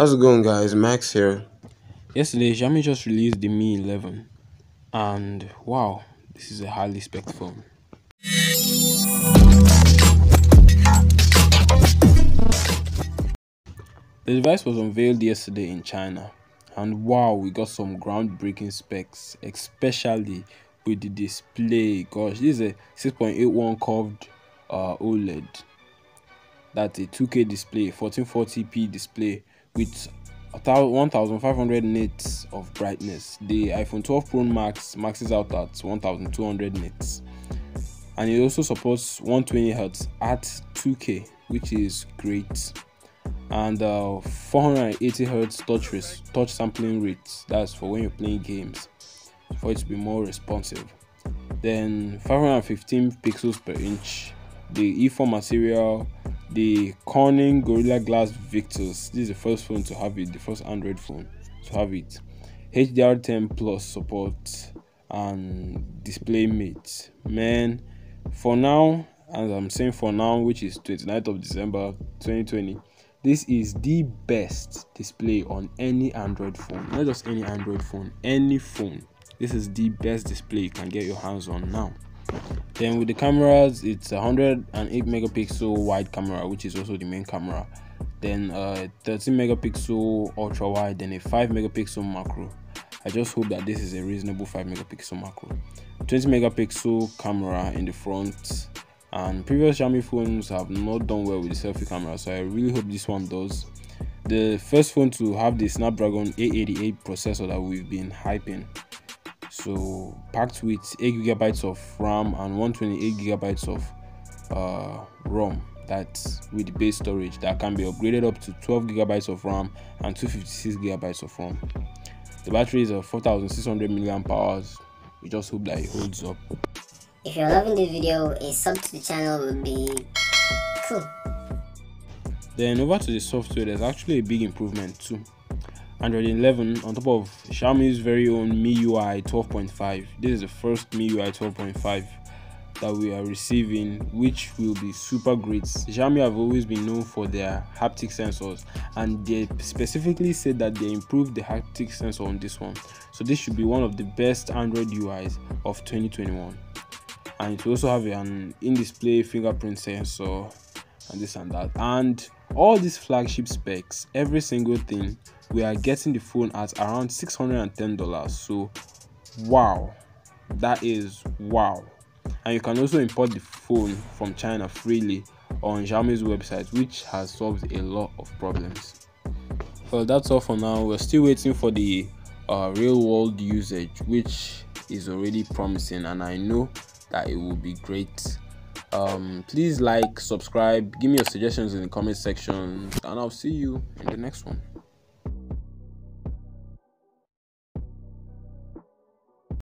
How's it going, guys? Max here. Yesterday, Xiaomi just released the Mi 11, and wow, this is a highly spec'd phone. The device was unveiled yesterday in China, and wow, we got some groundbreaking specs, especially with the display. Gosh, this is a 6.81 curved OLED. That's a 2K display, 1440p display with 1500 nits of brightness. The iPhone 12 Pro Max maxes out at 1200 nits, and it also supports 120Hz at 2K, which is great, and 480Hz touch sampling rates. That's for when you're playing games, for it to be more responsive. Then 515 pixels per inch. The E4 material, the Corning Gorilla Glass Victus. This is the first phone to have it, the first Android phone to have it. HDR10 plus support and DisplayMate. Man, for now, as I'm saying for now, which is 29th of December 2020, this is the best display on any Android phone. Not just any Android phone, any phone. This is the best display you can get your hands on now. Then with the cameras, it's 108 megapixel wide camera, which is also the main camera, then 13 megapixel ultra wide, then a 5 megapixel macro. I just hope that this is a reasonable 5 megapixel macro. 20 megapixel camera in the front, and previous Xiaomi phones have not done well with the selfie camera, so I really hope this one does. The first phone to have the Snapdragon 888 processor that we've been hyping. So packed with 8GB of RAM and 128GB of ROM. That's with base storage that can be upgraded up to 12GB of RAM and 256GB of ROM. The battery is 4600 mAh. We just hope that it holds up. If you're loving the video, a sub to the channel would be cool. Then over to the software, there's actually a big improvement too. Android 11 on top of Xiaomi's very own MIUI 12.5. This is the first MIUI 12.5 that we are receiving, which will be super great. Xiaomi have always been known for their haptic sensors, and they specifically said that they improved the haptic sensor on this one. So this should be one of the best Android UIs of 2021. And it will also have an in-display fingerprint sensor and this and that. And all these flagship specs, every single thing, we are getting the phone at around $610. So wow, that is wow. And you can also import the phone from China freely on Xiaomi's website, which has solved a lot of problems. Well, that's all for now. We're still waiting for the real world usage, which is already promising, and I know that it will be great. Please like, subscribe, give me your suggestions in the comment section, and I'll see you in the next one.